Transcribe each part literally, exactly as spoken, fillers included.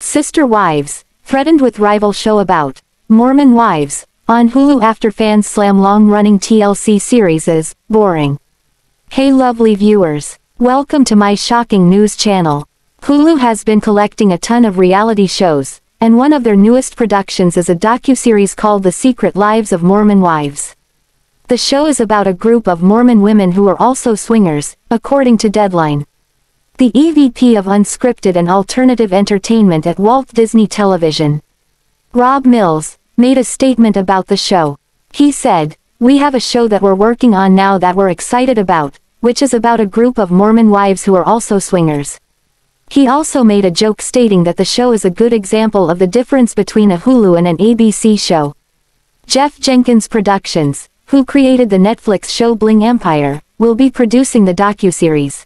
Sister Wives, threatened with rival show about Mormon Wives, on Hulu after fans slam long-running T L C series as boring. Hey lovely viewers, welcome to my shocking news channel. Hulu has been collecting a ton of reality shows, and one of their newest productions is a docuseries called The Secret Lives of Mormon Wives. The show is about a group of Mormon women who are also swingers, according to Deadline. The E V P of Unscripted and Alternative Entertainment at Walt Disney Television, Rob Mills, made a statement about the show. He said, "We have a show that we're working on now that we're excited about, which is about a group of Mormon wives who are also swingers." He also made a joke stating that the show is a good example of the difference between a Hulu and an A B C show. Jeff Jenkins Productions, who created the Netflix show Bling Empire, will be producing the docuseries.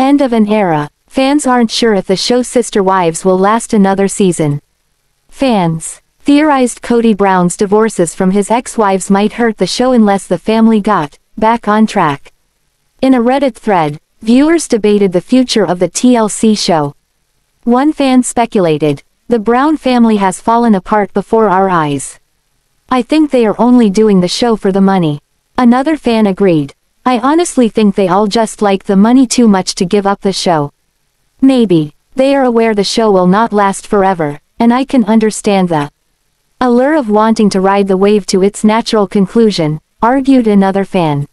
End of an era. Fans aren't sure if the show Sister Wives will last another season. Fans theorized Cody Brown's divorces from his ex-wives might hurt the show unless the family got back on track. In a Reddit thread, viewers debated the future of the T L C show. One fan speculated, "The Brown family has fallen apart before our eyes. I think they are only doing the show for the money." Another fan agreed, "I honestly think they all just like the money too much to give up the show. Maybe they are aware the show will not last forever, and I can understand the allure of wanting to ride the wave to its natural conclusion," argued another fan.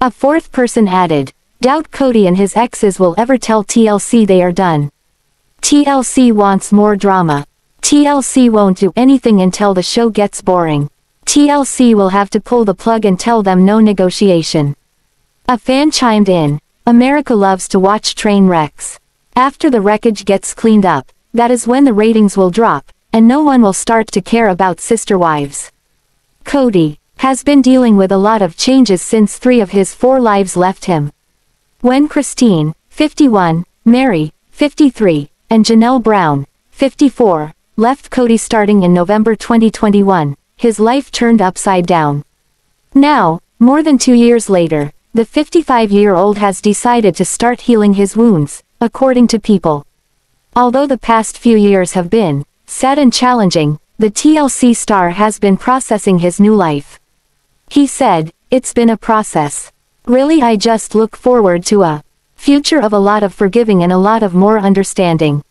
A fourth person added, "Doubt Cody and his exes will ever tell T L C they are done. T L C wants more drama. T L C won't do anything until the show gets boring. T L C will have to pull the plug and tell them no negotiation." A fan chimed in, "America loves to watch train wrecks. After the wreckage gets cleaned up, that is when the ratings will drop, and no one will start to care about Sister Wives." Cody has been dealing with a lot of changes since three of his four lives left him. When Christine, fifty-one, Meri, fifty-three, and Janelle Brown, fifty-four, left Cody starting in November twenty twenty-one, his life turned upside down. Now, more than two years later, the fifty-five-year-old has decided to start healing his wounds, according to People. Although the past few years have been sad and challenging, the T L C star has been processing his new life. He said, "It's been a process. Really, I just look forward to a future of a lot of forgiving and a lot of more understanding."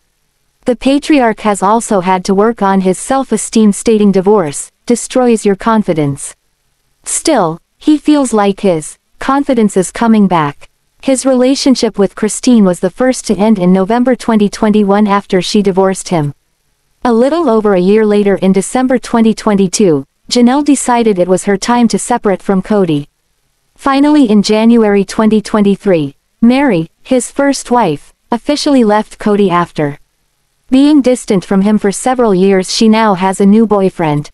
The patriarch has also had to work on his self-esteem, stating divorce destroys your confidence. Still, he feels like his confidence is coming back. His relationship with Christine was the first to end in November twenty twenty-one after she divorced him. A little over a year later, in December twenty twenty-two, Janelle decided it was her time to separate from Cody. Finally, in January twenty twenty-three, Meri, his first wife, officially left Cody after being distant from him for several years. She now has a new boyfriend.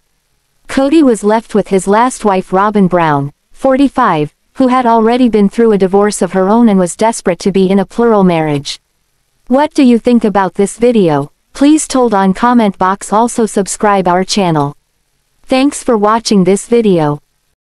Cody was left with his last wife, Robyn Brown, forty-five, who had already been through a divorce of her own and was desperate to be in a plural marriage. What do you think about this video? Please told on comment box. Also subscribe our channel. Thanks for watching this video.